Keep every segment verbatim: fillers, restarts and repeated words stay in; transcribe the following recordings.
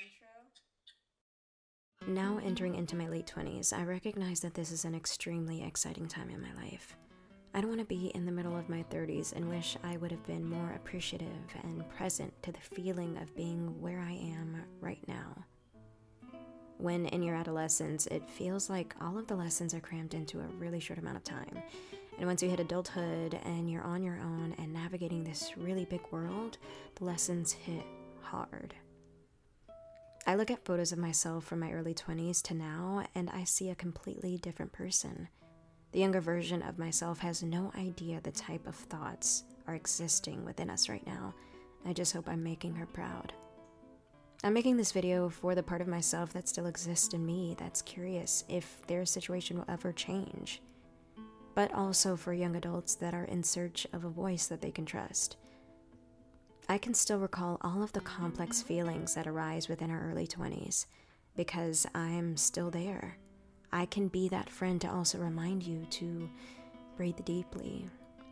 intro. Now entering into my late twenties, I recognize that this is an extremely exciting time in my life. I don't want to be in the middle of my thirties and wish I would have been more appreciative and present to the feeling of being where I am right now. When in your adolescence, it feels like all of the lessons are crammed into a really short amount of time. And once you hit adulthood and you're on your own and navigating this really big world, the lessons hit hard. I look at photos of myself from my early twenties to now, and I see a completely different person. The younger version of myself has no idea the type of thoughts are existing within us right now. I just hope I'm making her proud. I'm making this video for the part of myself that still exists in me that's curious if their situation will ever change, but also for young adults that are in search of a voice that they can trust. I can still recall all of the complex feelings that arise within our early twenties because I'm still there. I can be that friend to also remind you to breathe deeply,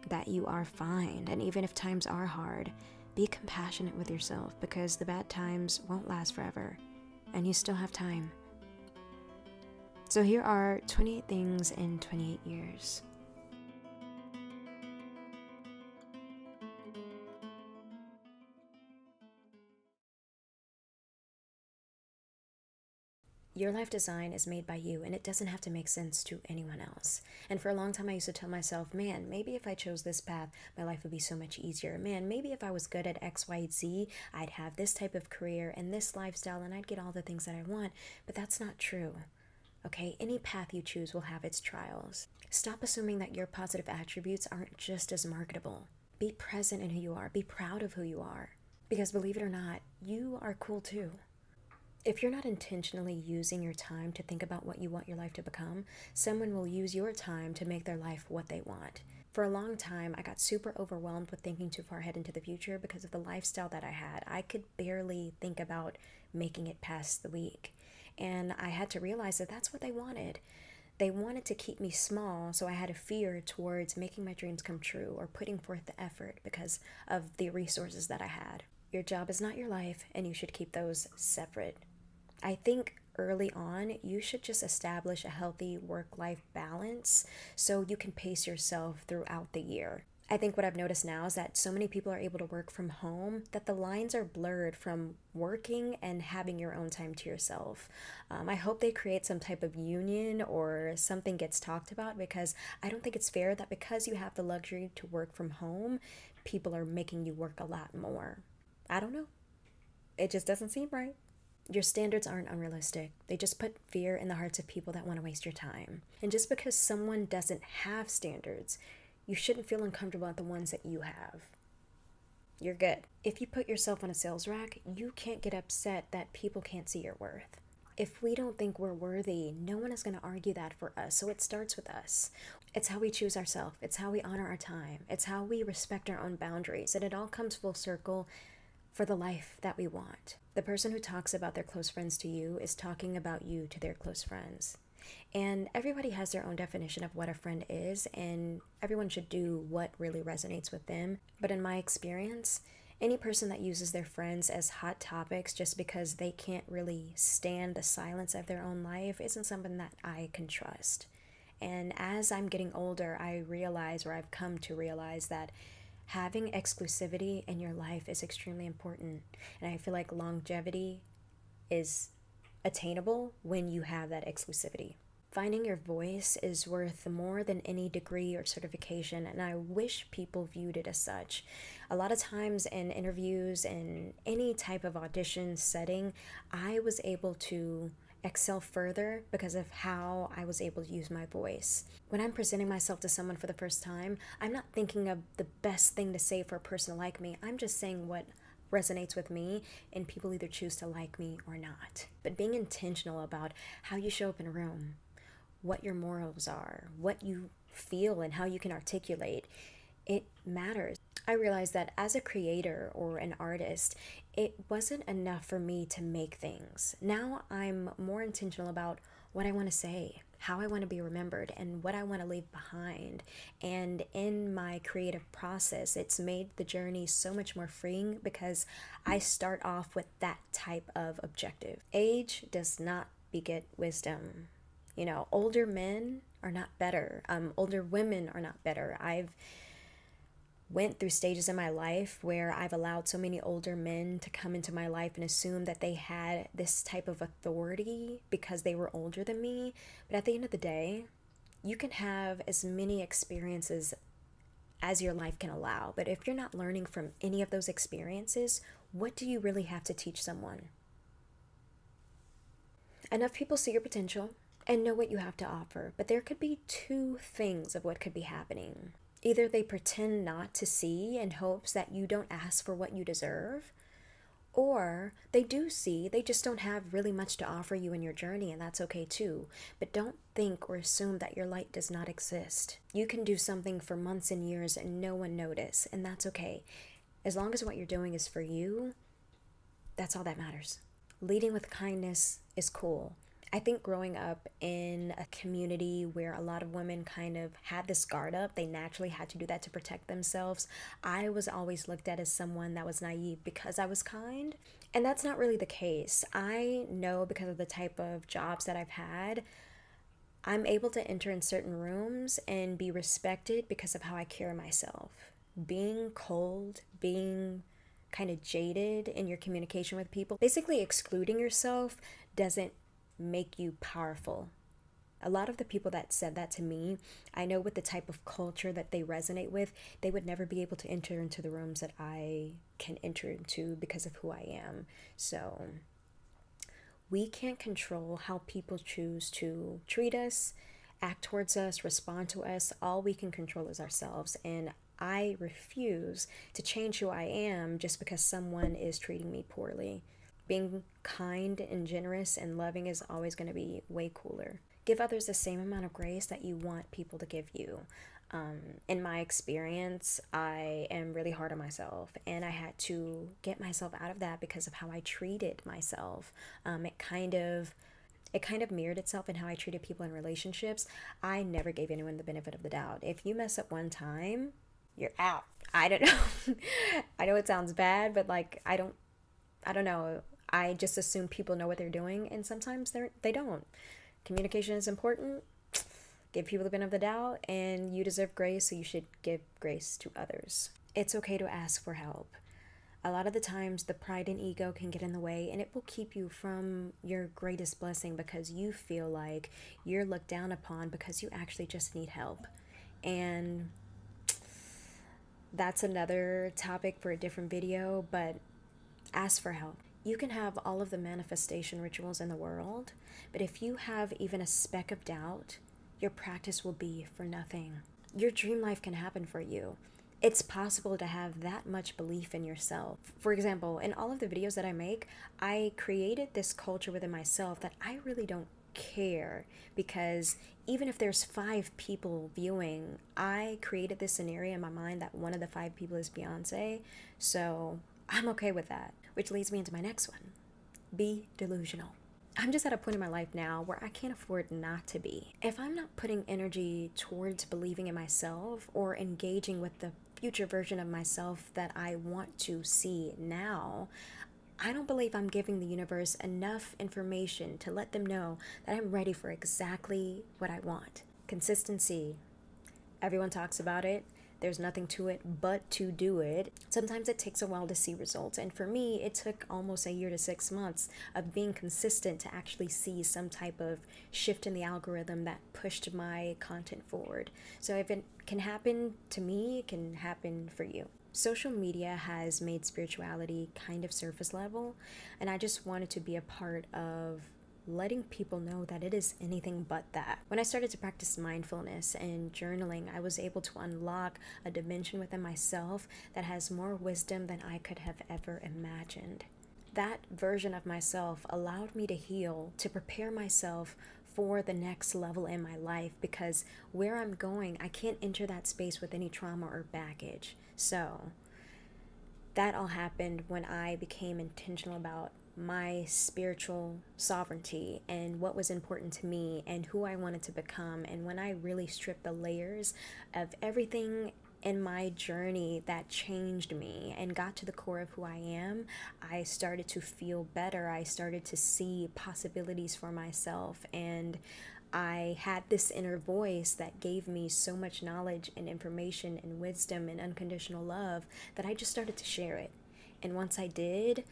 that you are fine, and even if times are hard, be compassionate with yourself because the bad times won't last forever, and you still have time. So here are twenty-eight things in twenty-eight years. Your life design is made by you, and it doesn't have to make sense to anyone else. And for a long time, I used to tell myself, man, maybe if I chose this path, my life would be so much easier. Man, maybe if I was good at X, Y, Z, I'd have this type of career and this lifestyle, and I'd get all the things that I want. But that's not true. Okay, any path you choose will have its trials. Stop assuming that your positive attributes aren't just as marketable. Be present in who you are. Be proud of who you are. Because believe it or not, you are cool too. If you're not intentionally using your time to think about what you want your life to become, someone will use your time to make their life what they want. For a long time, I got super overwhelmed with thinking too far ahead into the future because of the lifestyle that I had. I could barely think about making it past the week. And I had to realize that that's what they wanted. They wanted to keep me small, so I had a fear towards making my dreams come true or putting forth the effort because of the resources that I had. Your job is not your life, and you should keep those separate. I think early on, you should just establish a healthy work-life balance so you can pace yourself throughout the year. I think what I've noticed now is that so many people are able to work from home that the lines are blurred from working and having your own time to yourself. Um, I hope they create some type of union or something gets talked about because I don't think it's fair that because you have the luxury to work from home, people are making you work a lot more. I don't know. It just doesn't seem right. Your standards aren't unrealistic. They just put fear in the hearts of people that want to waste your time. And just because someone doesn't have standards, you shouldn't feel uncomfortable at the ones that you have. You're good. If you put yourself on a sales rack, you can't get upset that people can't see your worth. If we don't think we're worthy, no one is going to argue that for us, so it starts with us. It's how we choose ourselves. It's how we honor our time. It's how we respect our own boundaries, and it all comes full circle for the life that we want. The person who talks about their close friends to you is talking about you to their close friends. And everybody has their own definition of what a friend is, and everyone should do what really resonates with them. But in my experience, any person that uses their friends as hot topics just because they can't really stand the silence of their own life isn't something that I can trust. And as I'm getting older, I realize, or I've come to realize, that having exclusivity in your life is extremely important, and I feel like longevity is attainable when you have that exclusivity. Finding your voice is worth more than any degree or certification, and I wish people viewed it as such. A lot of times in interviews and any type of audition setting, I was able to excel further because of how I was able to use my voice. When I'm presenting myself to someone for the first time, I'm not thinking of the best thing to say for a person like me. I'm just saying what resonates with me, and people either choose to like me or not. But being intentional about how you show up in a room, what your morals are, what you feel, and how you can articulate, it matters. I realized that as a creator or an artist, it wasn't enough for me to make things. Now I'm more intentional about what I want to say. how I want to be remembered and what I want to leave behind. And in my creative process, it's made the journey so much more freeing because I start off with that type of objective. Age does not beget wisdom. You know, older men are not better. Um, older women are not better. I've went through stages in my life where I've allowed so many older men to come into my life and assume that they had this type of authority because they were older than me. But at the end of the day, you can have as many experiences as your life can allow. But if you're not learning from any of those experiences, what do you really have to teach someone? Enough people see your potential and know what you have to offer, but there could be two things of what could be happening. Either they pretend not to see in hopes that you don't ask for what you deserve, or they do see, they just don't have really much to offer you in your journey, and that's okay too. But don't think or assume that your light does not exist. You can do something for months and years and no one notice, and that's okay. As long as what you're doing is for you, that's all that matters. Leading with kindness is cool. I think growing up in a community where a lot of women kind of had this guard up, they naturally had to do that to protect themselves. I was always looked at as someone that was naive because I was kind, and that's not really the case. I know because of the type of jobs that I've had, I'm able to enter in certain rooms and be respected because of how I carry myself. Being cold, being kind of jaded in your communication with people, basically excluding yourself doesn't make you powerful. A lot of the people that said that to me, I know with the type of culture that they resonate with, they would never be able to enter into the rooms that I can enter into because of who I am. So we can't control how people choose to treat us, act towards us, respond to us. All we can control is ourselves. And I refuse to change who I am just because someone is treating me poorly. Being kind and generous and loving is always going to be way cooler. Give others the same amount of grace that you want people to give you. Um, in my experience, I am really hard on myself, and I had to get myself out of that because of how I treated myself. Um, it kind of It kind of mirrored itself in how I treated people in relationships. I never gave anyone the benefit of the doubt. If you mess up one time, you're out. I don't know. I know it sounds bad, but like, I don't, I don't know. I just assume people know what they're doing, and sometimes they're, they don't. Communication is important. Give people the benefit of the doubt, and you deserve grace, so you should give grace to others. It's okay to ask for help. A lot of the times, the pride and ego can get in the way, and it will keep you from your greatest blessing because you feel like you're looked down upon because you actually just need help. And that's another topic for a different video, but ask for help. You can have all of the manifestation rituals in the world, but if you have even a speck of doubt, your practice will be for nothing. Your dream life can happen for you. It's possible to have that much belief in yourself. For example, in all of the videos that I make, I created this culture within myself that I really don't care, because even if there's five people viewing, I created this scenario in my mind that one of the five people is Beyonce, so I'm okay with that. Which leads me into my next one. Be delusional. I'm just at a point in my life now where I can't afford not to be. If I'm not putting energy towards believing in myself or engaging with the future version of myself that I want to see now, I don't believe I'm giving the universe enough information to let them know that I'm ready for exactly what I want. Consistency. Everyone talks about it. There's nothing to it but to do it. Sometimes it takes a while to see results. And for me, it took almost a year to six months of being consistent to actually see some type of shift in the algorithm that pushed my content forward. So if it can happen to me, it can happen for you. Social media has made spirituality kind of surface level, and I just wanted to be a part of letting people know that it is anything but that. When I started to practice mindfulness and journaling, I was able to unlock a dimension within myself that has more wisdom than I could have ever imagined. That version of myself allowed me to heal, to prepare myself for the next level in my life, because where I'm going, I can't enter that space with any trauma or baggage. So that all happened when I became intentional about my spiritual sovereignty and what was important to me and who I wanted to become. And when I really stripped the layers of everything in my journey that changed me and got to the core of who I am, I started to feel better. I started to see possibilities for myself, and I had this inner voice that gave me so much knowledge and information and wisdom and unconditional love that I just started to share it. And once I did,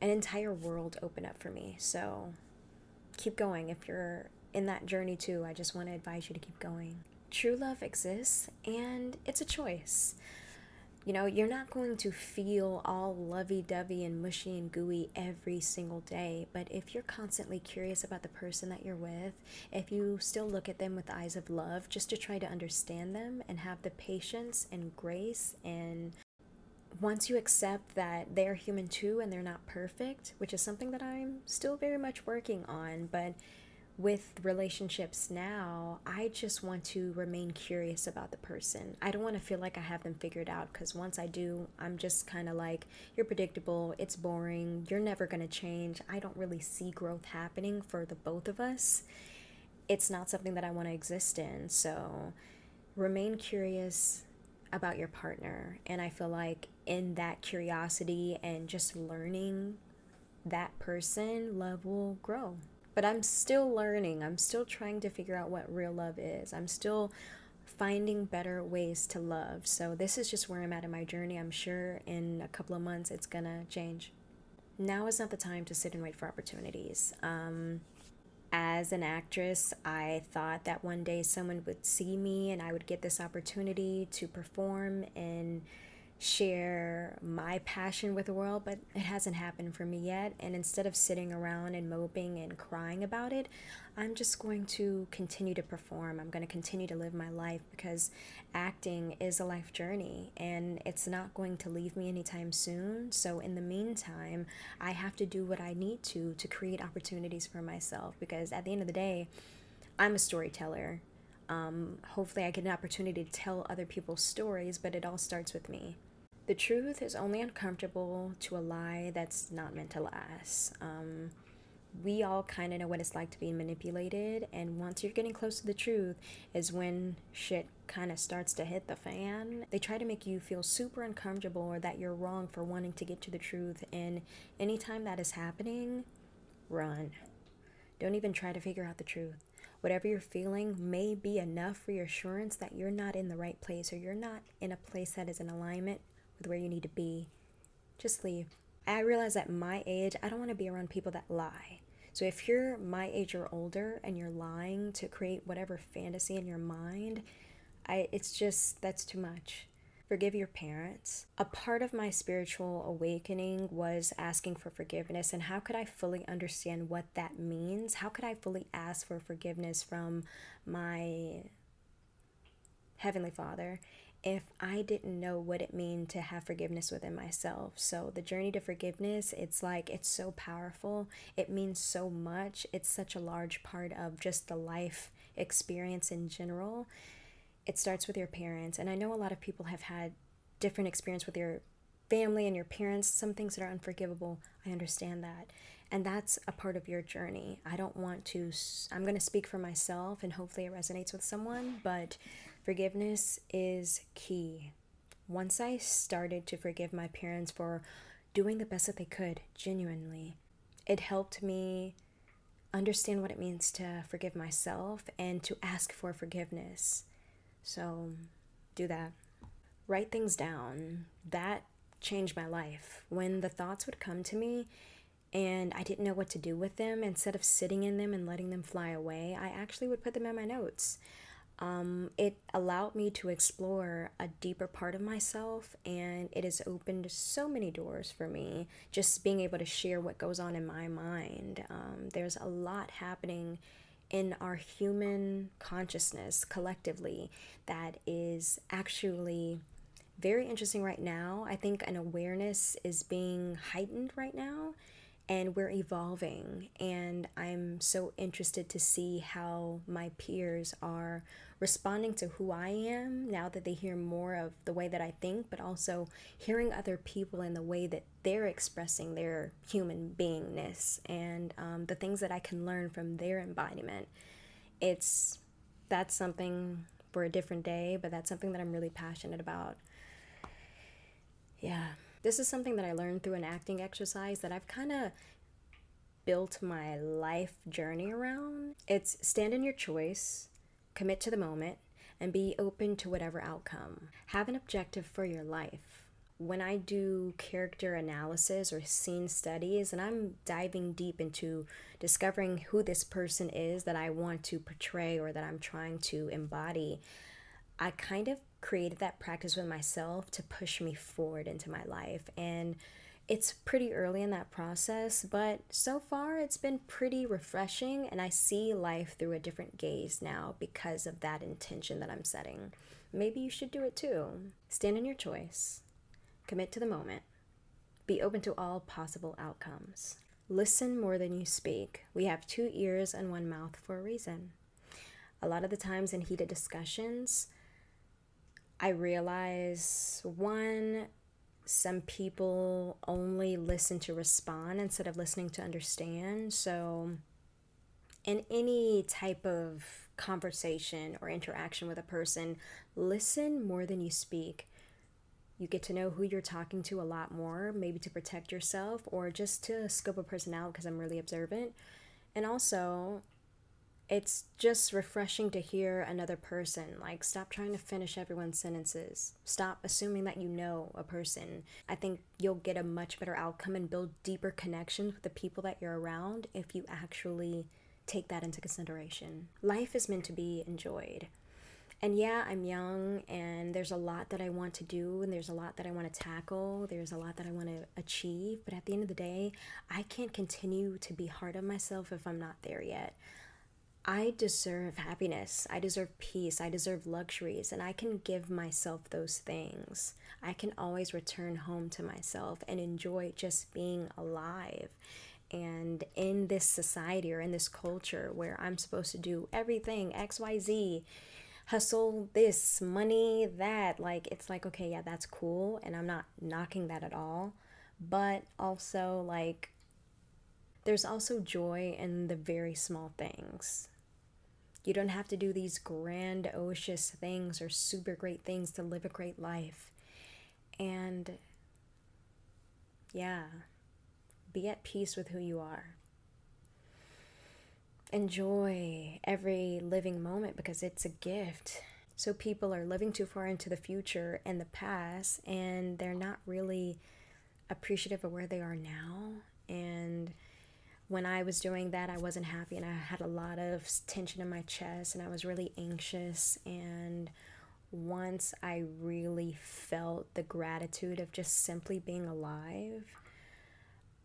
an entire world opened up for me. So keep going. If you're in that journey too, I just want to advise you to keep going. True love exists, and it's a choice. You know, you're not going to feel all lovey-dovey and mushy and gooey every single day, but if you're constantly curious about the person that you're with, if you still look at them with eyes of love just to try to understand them and have the patience and grace, and once you accept that they're human too and they're not perfect, which is something that I'm still very much working on, but with relationships now, I just want to remain curious about the person. I don't want to feel like I have them figured out, because once I do, I'm just kind of like, you're predictable, it's boring, you're never going to change. I don't really see growth happening for the both of us. It's not something that I want to exist in. So remain curious about your partner. And I feel like in that curiosity and just learning that person, love will grow. But I'm still learning. I'm still trying to figure out what real love is. I'm still finding better ways to love. So this is just where I'm at in my journey. I'm sure in a couple of months it's gonna change. Now is not the time to sit and wait for opportunities. Um, as an actress, I thought that one day someone would see me and I would get this opportunity to perform and share my passion with the world, but it hasn't happened for me yet. And instead of sitting around and moping and crying about it, I'm just going to continue to perform. I'm going to continue to live my life, because acting is a life journey and it's not going to leave me anytime soon. So in the meantime, I have to do what I need to to create opportunities for myself, because at the end of the day, I'm a storyteller. Um, hopefully I get an opportunity to tell other people's stories, but it all starts with me. The truth is only uncomfortable to a lie that's not meant to last. Um, we all kind of know what it's like to be manipulated, and once you're getting close to the truth is when shit kind of starts to hit the fan. They try to make you feel super uncomfortable or that you're wrong for wanting to get to the truth, and anytime that is happening, run. Don't even try to figure out the truth. Whatever you're feeling may be enough reassurance that you're not in the right place, or you're not in a place that is in alignment with where you need to be. Just leave. I realize at my age, I don't want to be around people that lie. So if you're my age or older and you're lying to create whatever fantasy in your mind, I, it's just, that's too much. Forgive your parents. A part of my spiritual awakening was asking for forgiveness, and how could I fully understand what that means? How could I fully ask for forgiveness from my Heavenly Father if I didn't know what it meant to have forgiveness within myself? So the journey to forgiveness, it's like, it's so powerful. It means so much. It's such a large part of just the life experience in general. It starts with your parents, and I know a lot of people have had different experience with your family and your parents, some things that are unforgivable. I understand that, and that's a part of your journey. I don't want to, I'm going to speak for myself, and hopefully it resonates with someone, but forgiveness is key. Once I started to forgive my parents for doing the best that they could, genuinely, it helped me understand what it means to forgive myself and to ask for forgiveness. So do that. Write things down. That changed my life. When the thoughts would come to me and I didn't know what to do with them, instead of sitting in them and letting them fly away, I actually would put them in my notes. Um, it allowed me to explore a deeper part of myself, and it has opened so many doors for me, just being able to share what goes on in my mind. Um, there's a lot happening in our human consciousness collectively that is actually very interesting right now. I think an awareness is being heightened right now, and we're evolving, and I'm so interested to see how my peers are responding to who I am now that they hear more of the way that I think, but also hearing other people and the way that they're expressing their human beingness and um, the things that I can learn from their embodiment. It's, that's something for a different day, but that's something that I'm really passionate about. Yeah. This is something that I learned through an acting exercise that I've kind of built my life journey around. It's stand in your choice, commit to the moment, and be open to whatever outcome. Have an objective for your life. When I do character analysis or scene studies, and I'm diving deep into discovering who this person is that I want to portray or that I'm trying to embody, I kind of created that practice with myself to push me forward into my life. And it's pretty early in that process, but so far it's been pretty refreshing, and I see life through a different gaze now because of that intention that I'm setting. Maybe you should do it too. Stand in your choice, commit to the moment, be open to all possible outcomes. Listen more than you speak. We have two ears and one mouth for a reason. A lot of the times in heated discussions, I realize, one, some people only listen to respond instead of listening to understand. So in any type of conversation or interaction with a person, listen more than you speak. You get to know who you're talking to a lot more, maybe to protect yourself or just to scope a person out, because I'm really observant. And also, it's just refreshing to hear another person. Like, stop trying to finish everyone's sentences. Stop assuming that you know a person. I think you'll get a much better outcome and build deeper connections with the people that you're around if you actually take that into consideration. Life is meant to be enjoyed. And yeah, I'm young, and there's a lot that I want to do, and there's a lot that I want to tackle, there's a lot that I want to achieve, but at the end of the day, I can't continue to be hard on myself if I'm not there yet. I deserve happiness, I deserve peace, I deserve luxuries, and I can give myself those things. I can always return home to myself and enjoy just being alive. And in this society or in this culture where I'm supposed to do everything, X Y Z, hustle this, money that, like, it's like, okay, yeah, that's cool, and I'm not knocking that at all, but also, like, there's also joy in the very small things. You don't have to do these grandiose things or super great things to live a great life. And yeah, be at peace with who you are. Enjoy every living moment because it's a gift. So people are living too far into the future and the past, and they're not really appreciative of where they are now. And when I was doing that, I wasn't happy, and I had a lot of tension in my chest, and I was really anxious. And once I really felt the gratitude of just simply being alive,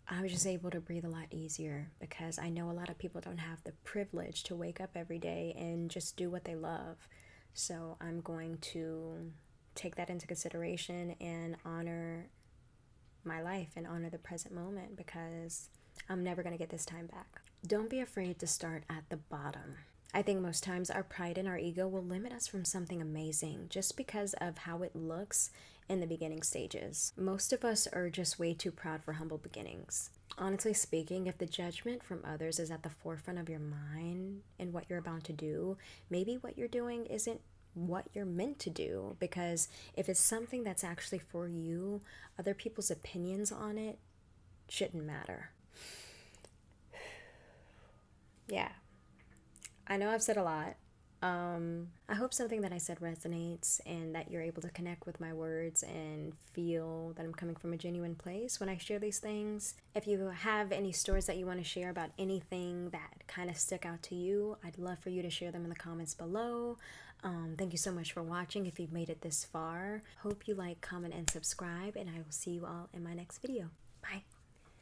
I was just able to breathe a lot easier, because I know a lot of people don't have the privilege to wake up every day and just do what they love. So I'm going to take that into consideration and honor my life and honor the present moment, because I'm never going to get this time back. Don't be afraid to start at the bottom. I think most times our pride and our ego will limit us from something amazing just because of how it looks in the beginning stages. Most of us are just way too proud for humble beginnings. Honestly speaking, if the judgment from others is at the forefront of your mind and what you're about to do, maybe what you're doing isn't what you're meant to do, because if it's something that's actually for you, other people's opinions on it shouldn't matter. Yeah, I know I've said a lot. Um, I hope something that I said resonates and that you're able to connect with my words and feel that I'm coming from a genuine place when I share these things. If you have any stories that you want to share about anything that kind of stuck out to you, I'd love for you to share them in the comments below. Um, thank you so much for watching if you've made it this far. Hope you like, comment, and subscribe, and I will see you all in my next video. Bye.